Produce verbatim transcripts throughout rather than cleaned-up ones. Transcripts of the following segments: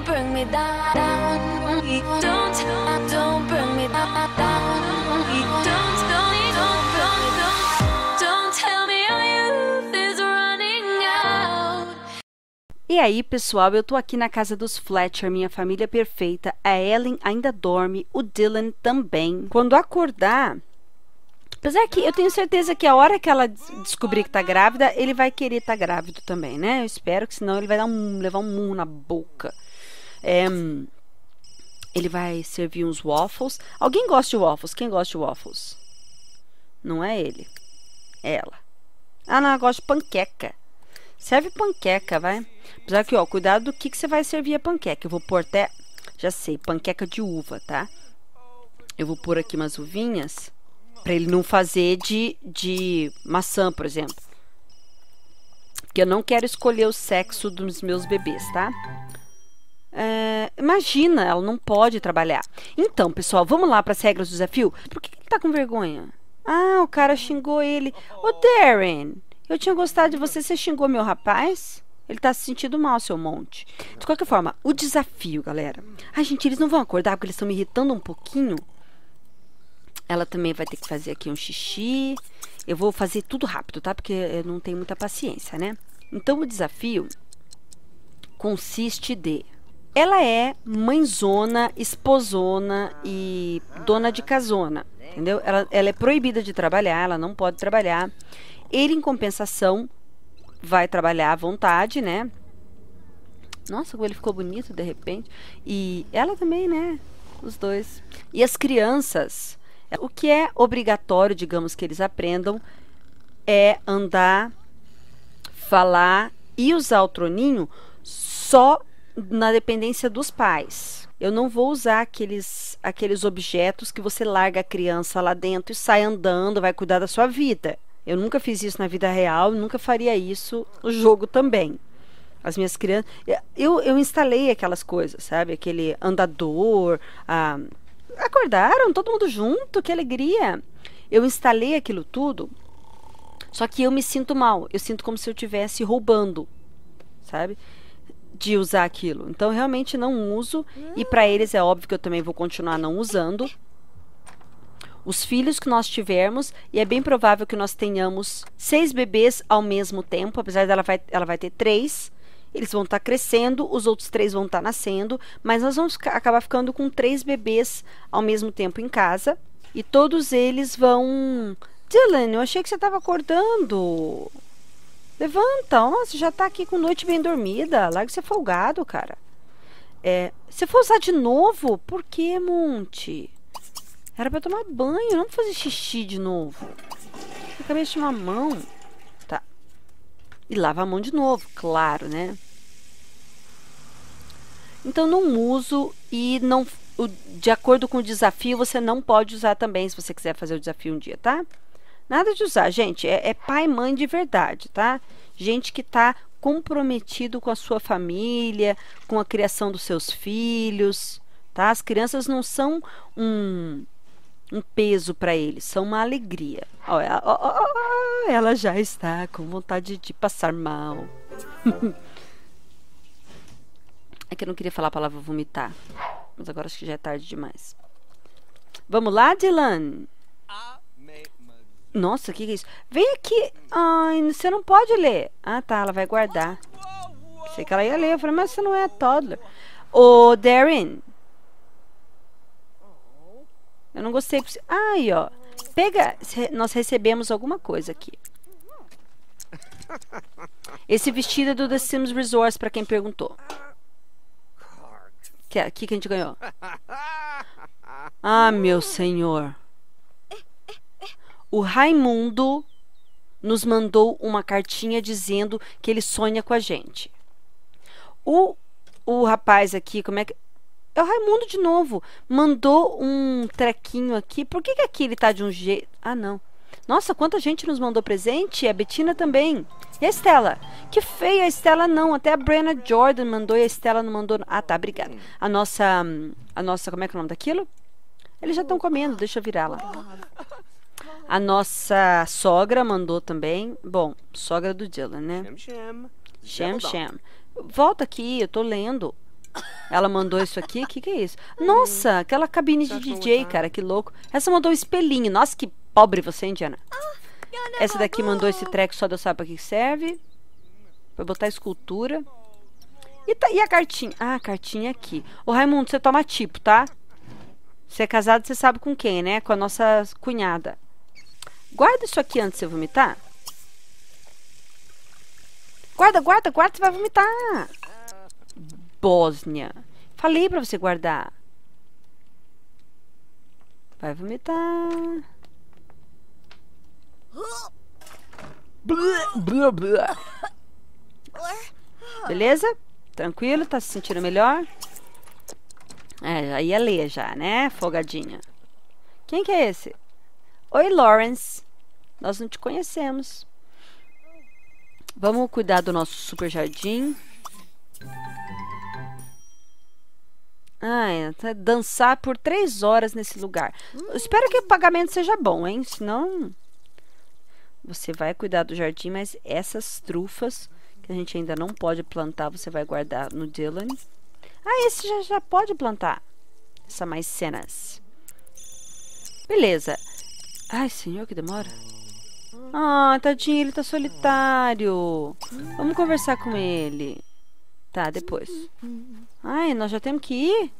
don't bring me down. Don't, don't bring me down. Don't, don't, don't, don't, don't tell me our youth is running out. E aí, pessoal, eu tô aqui na casa dos Fletcher, minha família perfeita. A Ellen ainda dorme, o Dylan também. Quando acordar... Apesar que eu tenho certeza que a hora que ela descobrir que tá grávida, ele vai querer estar tá grávido também, né? Eu espero que, senão ele vai dar um, levar um murro na boca. É, ele vai servir uns waffles. Alguém gosta de waffles? Quem gosta de waffles? Não é ele. É ela. Ah, não, ela gosta de panqueca. Serve panqueca, vai. Apesar que, ó, cuidado do que, que você vai servir a panqueca. Eu vou pôr até, já sei, panqueca de uva, tá? Eu vou pôr aqui umas uvinhas. Pra ele não fazer de, de maçã, por exemplo. Porque eu não quero escolher o sexo dos meus bebês, tá? É, imagina, ela não pode trabalhar. Então, pessoal, vamos lá para as regras do desafio? Por que ele tá com vergonha? Ah, o cara xingou ele. Ô, Darren, eu tinha gostado de você, você xingou meu rapaz? Ele tá se sentindo mal, seu monte. De qualquer forma, o desafio, galera. Ai, gente, eles não vão acordar porque eles estão me irritando um pouquinho. Ela também vai ter que fazer aqui um xixi. Eu vou fazer tudo rápido, tá? Porque eu não tenho muita paciência, né? Então, o desafio consiste de... Ela é mãezona, esposona e dona de casona, entendeu? Ela, ela é proibida de trabalhar, ela não pode trabalhar. Ele, em compensação, vai trabalhar à vontade, né? Nossa, como ele ficou bonito, de repente. E ela também, né? Os dois. E as crianças... O que é obrigatório, digamos, que eles aprendam é andar, falar e usar o troninho só na dependência dos pais. Eu não vou usar aqueles, aqueles objetos que você larga a criança lá dentro e sai andando, vai cuidar da sua vida. Eu nunca fiz isso na vida real, nunca faria isso no jogo também. As minhas crianças... Eu, eu instalei aquelas coisas, sabe? Aquele andador... a acordaram, todo mundo junto, que alegria. Eu instalei aquilo tudo, só que eu me sinto mal. Eu sinto como se eu estivesse roubando, sabe? De usar aquilo. Então, realmente não uso. E para eles é óbvio que eu também vou continuar não usando. Os filhos que nós tivermos, e é bem provável que nós tenhamos seis bebês ao mesmo tempo, apesar dela vai, ela vai ter três. Eles vão estar crescendo, os outros três vão estar nascendo, mas nós vamos ficar, acabar ficando com três bebês ao mesmo tempo em casa. E todos eles vão... Dylan, eu achei que você estava acordando. Levanta, ó, você já está aqui com noite bem dormida. Larga você folgado, cara. É, você for usar de novo? Por que, Monte? Era para tomar banho, não fazer xixi de novo. Eu acabei de tomar a mão. E lava a mão de novo, claro, né? Então, não uso e não, de acordo com o desafio, você não pode usar também, se você quiser fazer o desafio um dia, tá? Nada de usar, gente. É, é pai e mãe de verdade, tá? Gente que tá comprometido com a sua família, com a criação dos seus filhos, tá? As crianças não são um... um peso para eles, são uma alegria. Oh, ela, oh, oh, ela já está com vontade de passar mal. É que eu não queria falar a palavra vomitar, mas agora acho que já é tarde demais. Vamos lá, Dylan? Nossa, o que, que é isso? Vem aqui. Ai, você não pode ler. Ah, tá, ela vai guardar. Sei que ela ia ler, eu falei, mas você não é toddler. Ô, Darren... Eu não gostei. Ai, ó. Pega. Nós recebemos alguma coisa aqui. Esse vestido é do The Sims Resource, pra quem perguntou. Que é aqui que a gente ganhou. Ah, meu senhor. O Raimundo nos mandou uma cartinha dizendo que ele sonha com a gente. O, o rapaz aqui, como é que... É o Raimundo de novo. Mandou um trequinho aqui. Por que, que aqui ele tá de um jeito... Ah, não. Nossa, quanta gente nos mandou presente. A Betina também. E a Estela? Que feia a Estela, não. Até a Brenna Jordan mandou e a Estela não mandou. Ah, tá. Obrigada. A nossa... A nossa... Como é que é o nome daquilo? Eles já estão comendo. Deixa eu virar lá. A nossa sogra mandou também. Bom, sogra do Dylan, né? Sham, sham. Volta aqui. Eu tô lendo. Ela mandou isso aqui. O que, que é isso? Nossa, aquela cabine de D J, cara. Que louco. Essa mandou um espelhinho. Nossa, que pobre você, Indiana. Essa daqui mandou esse treco, só Deus sabe pra que serve. Pra botar escultura. E, tá, e a cartinha? Ah, a cartinha aqui. Ô, Raimundo, você toma tipo, tá? Você é casado, você sabe com quem, né? Com a nossa cunhada. Guarda isso aqui antes de você vomitar. Guarda, guarda, guarda, você vai vomitar. Bósnia. Falei pra você guardar. Vai vomitar. Beleza? Tranquilo? Tá se sentindo melhor? É, aí é ler já, né? Folgadinha. Quem que é esse? Oi, Lawrence. Nós não te conhecemos. Vamos cuidar do nosso super jardim. Ai, dançar por três horas nesse lugar. Eu espero que o pagamento seja bom, hein? Senão, você vai cuidar do jardim, mas essas trufas que a gente ainda não pode plantar, você vai guardar no Dylan. Ah, esse já, já pode plantar. Essa mais cenas. Beleza. Ai, senhor, que demora. Ah, tadinho, ele tá solitário. Vamos conversar com ele. Tá, depois. Ai, nós já temos que ir?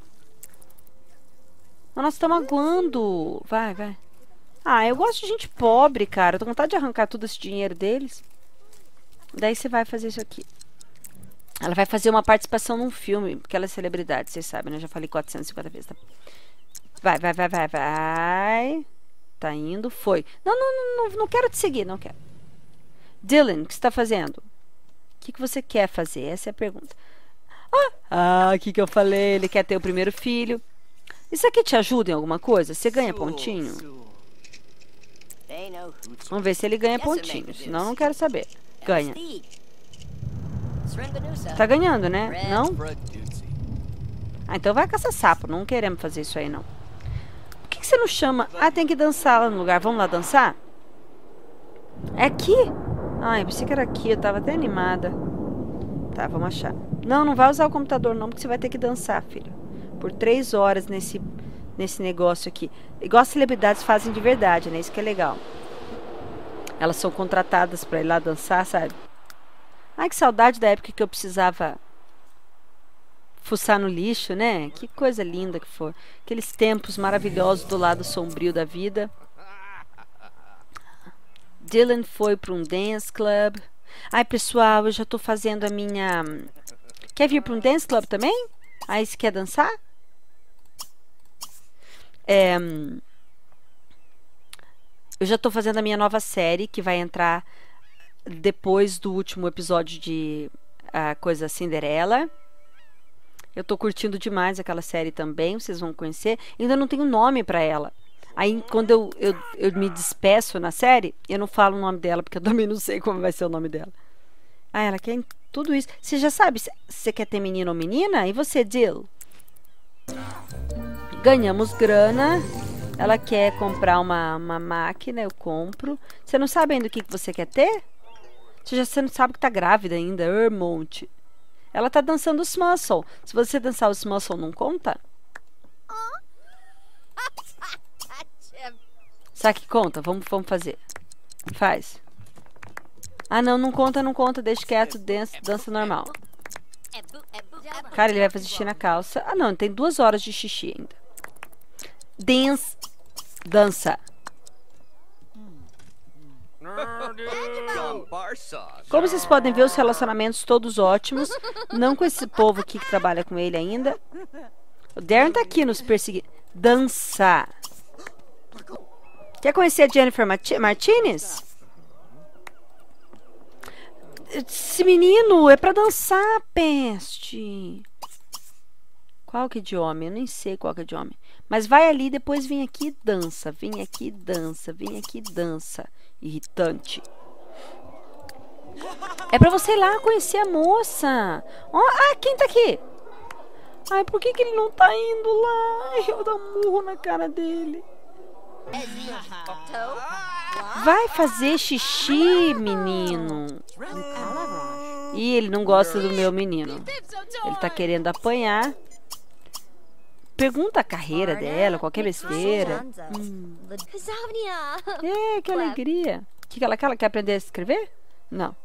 Nós estamos aguando. Vai, vai. Ah, eu gosto de gente pobre, cara. Eu tô com vontade de arrancar todo esse dinheiro deles. Daí você vai fazer isso aqui. Ela vai fazer uma participação num filme, porque ela é celebridade, vocês sabem, né? Eu já falei quatrocentas e cinquenta vezes, tá? Vai, vai, vai, vai, vai. Tá indo, foi. Não, não, não, não quero te seguir, não quero. Dylan, o que você tá fazendo? O que, que você quer fazer? Essa é a pergunta. Ah, o ah, que, que eu falei? Ele quer ter o primeiro filho. Isso aqui te ajuda em alguma coisa? Você ganha pontinho? Vamos ver se ele ganha pontinho, senão eu não quero saber. Ganha. Tá ganhando, né? Não? Ah, então vai caçar sapo. Não queremos fazer isso aí, não. Por que, que você não chama? Ah, tem que dançar lá no lugar. Vamos lá dançar? É aqui? Ai, pensei que era aqui. Eu tava até animada. Tá, vamos achar. Não, não vai usar o computador não, porque você vai ter que dançar, filho. Por três horas nesse, nesse negócio aqui. Igual as celebridades fazem de verdade, né? Isso que é legal. Elas são contratadas pra ir lá dançar, sabe? Ai, que saudade da época que eu precisava fuçar no lixo, né? Que coisa linda que foi. Aqueles tempos maravilhosos do lado sombrio da vida. Dylan foi para um dance club. Ai, pessoal, eu já tô fazendo a minha... Quer vir para um dance club também? Ai, você quer dançar? É... Eu já tô fazendo a minha nova série, que vai entrar depois do último episódio de A Coisa Cinderella. Eu tô curtindo demais aquela série também, vocês vão conhecer. Ainda não tenho nome pra ela. Aí, quando eu, eu, eu me despeço na série, eu não falo o nome dela, porque eu também não sei como vai ser o nome dela. Ah, ela quer tudo isso. Você já sabe, você quer ter menino ou menina? E você, Jill? Ganhamos grana. Ela quer comprar uma, uma máquina, eu compro. Você não sabe ainda o que, que você quer ter? Você já você não sabe que tá grávida ainda, Hermonte. Ela tá dançando os muscle. Se você dançar os muscle, não conta? Será que conta? Vamos, vamos fazer. Faz. Ah, não, não conta, não conta. Deixa quieto, dança, dança normal. Cara, ele vai fazer xixi na calça. Ah, não, tem duas horas de xixi ainda. Dance. Dança. Como vocês podem ver, os relacionamentos todos ótimos. Não com esse povo aqui que trabalha com ele ainda. O Darren tá aqui nos perseguindo. Dança. Quer conhecer a Jennifer Martinez? Esse menino é pra dançar, peste. Qual que é de homem? Eu nem sei qual que é de homem. Mas vai ali, depois vem aqui e dança. Vem aqui e dança. Vem aqui e dança. Irritante. É pra você ir lá conhecer a moça. Oh, ah, quem tá aqui? Ai, por que, que ele não tá indo lá? Eu dou um murro na cara dele. Vai fazer xixi, menino. Ih, ele não gosta do meu menino. Ele tá querendo apanhar. Pergunta a carreira dela, qualquer besteira. Hum. É, que alegria. O que ela quer? Ela quer aprender a escrever? Não.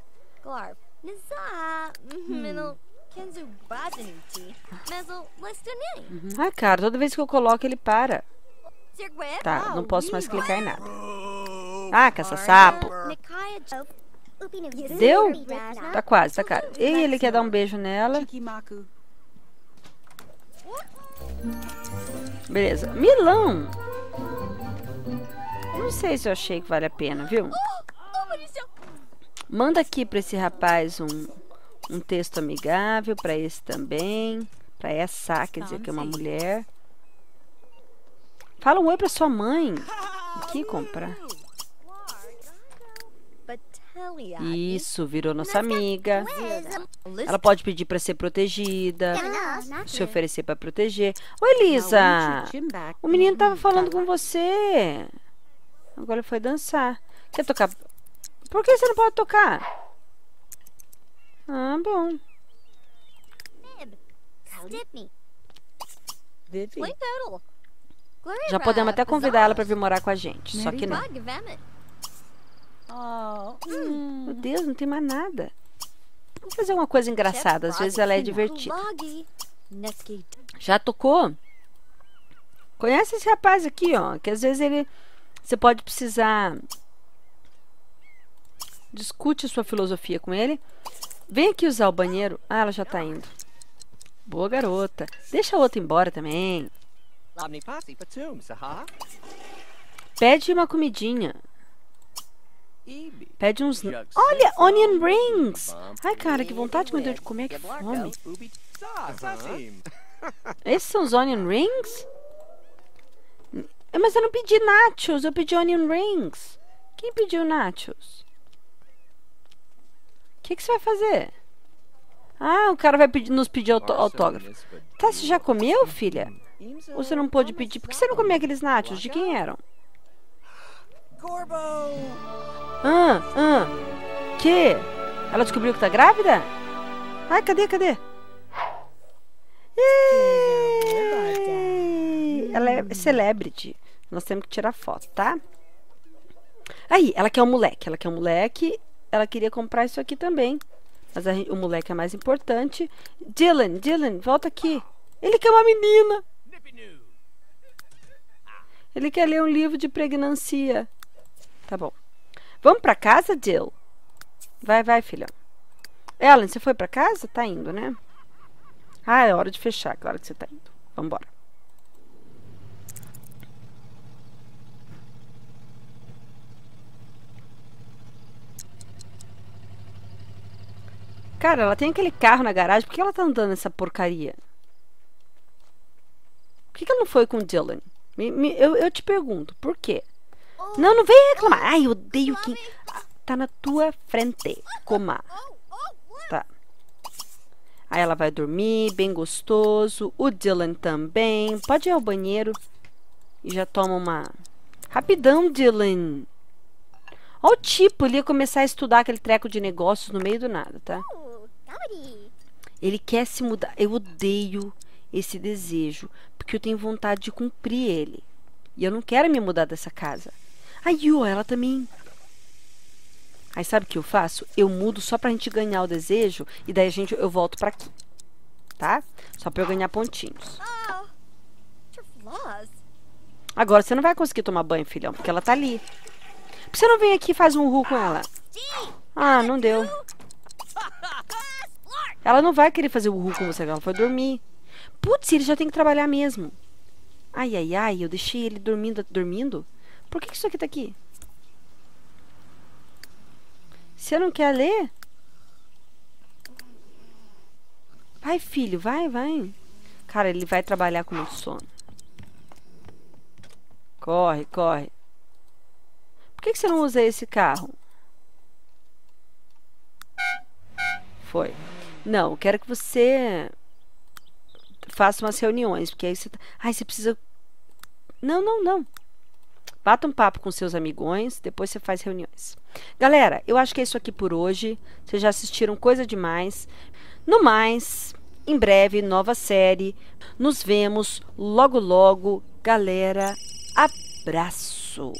Hum. Ah, cara, toda vez que eu coloco ele para. Tá, não posso mais clicar em nada. Ah, caça-sapo. Deu? Tá quase, tá cara. E ele quer dar um beijo nela. Beleza. Milão. Não sei se eu achei que vale a pena, viu? Manda aqui pra esse rapaz um, um texto amigável. Pra esse também. Pra essa, quer dizer que é uma mulher. Fala um oi pra sua mãe. O que comprar? Isso, virou nossa amiga. Ela pode pedir pra ser protegida, se oferecer pra proteger. Oi, Lisa. O menino tava falando com você. Agora foi dançar. Quer tocar? Por que você não pode tocar? Ah, bom. Já podemos até convidar ela pra vir morar com a gente. Só que não. Oh, hum. Meu Deus, não tem mais nada. Vamos fazer uma coisa engraçada. Às vezes ela é divertida. Já tocou? Conhece esse rapaz aqui, ó. Que às vezes ele... Você pode precisar... Discute a sua filosofia com ele. Vem aqui usar o banheiro. Ah, ela já tá indo. Boa garota. Deixa a outra embora também. Pede uma comidinha. Pede uns... Olha, onion rings! Ai, cara, que vontade que me deu de comer, que fome. Esses são os onion rings? Mas eu não pedi nachos, eu pedi onion rings. Quem pediu nachos? O que, que você vai fazer? Ah, o cara vai pedir, nos pedir aut autógrafo. Tá, você já comeu, filha? Ou você não pôde pedir? Por que você não comeu aqueles nachos? De quem eram? Ah, ah. Que? Ela descobriu que tá grávida? Ai, cadê, cadê? Eee! Ela é celebrity. Nós temos que tirar foto, tá? Aí, ela quer um moleque. Ela quer um moleque. Ela queria comprar isso aqui também. Mas a, o moleque é mais importante. Dylan, Dylan, volta aqui. Ele quer uma menina. Ele quer ler um livro de pregnância. Tá bom. Vamos pra casa, Jill? Vai, vai, filha. Ellen, você foi pra casa? Tá indo, né? Ah, é hora de fechar, claro que você tá indo. Vambora. Cara, ela tem aquele carro na garagem. Por que ela tá andando nessa porcaria? Por que ela não foi com o Dylan? Me, me, eu, eu te pergunto, por quê? Não, não vem reclamar. Ai, eu odeio quem... Tá na tua frente, coma. Tá. Aí ela vai dormir, bem gostoso. O Dylan também. Pode ir ao banheiro. E já toma uma... Rapidão, Dylan. Olha o tipo, ele ia começar a estudar aquele treco de negócios no meio do nada, tá? Ele quer se mudar. Eu odeio esse desejo. Porque eu tenho vontade de cumprir ele. E eu não quero me mudar dessa casa. Aí, ó, ela também. Aí sabe o que eu faço? Eu mudo só pra gente ganhar o desejo. E daí a gente, eu volto pra aqui. Tá? Só pra eu ganhar pontinhos. Agora você não vai conseguir tomar banho, filhão. Porque ela tá ali. Por que você não vem aqui e faz um ru com ela? Ah, não deu. Ela não vai querer fazer o ru com você. Ela foi dormir. Putz, ele já tem que trabalhar mesmo. Ai, ai, ai, eu deixei ele dormindo. Dormindo? Por que, que isso aqui tá aqui? Você não quer ler? Vai, filho, vai, vai. Cara, ele vai trabalhar com muito sono. Corre, corre. Por que, que você não usa esse carro? Foi. Não, eu quero que você... Faça umas reuniões, porque aí você tá... Ai, você precisa... Não, não, não. Bata um papo com seus amigões, depois você faz reuniões. Galera, eu acho que é isso aqui por hoje. Vocês já assistiram coisa demais. No mais, Em breve, nova série. Nos vemos logo logo, galera. Abraço!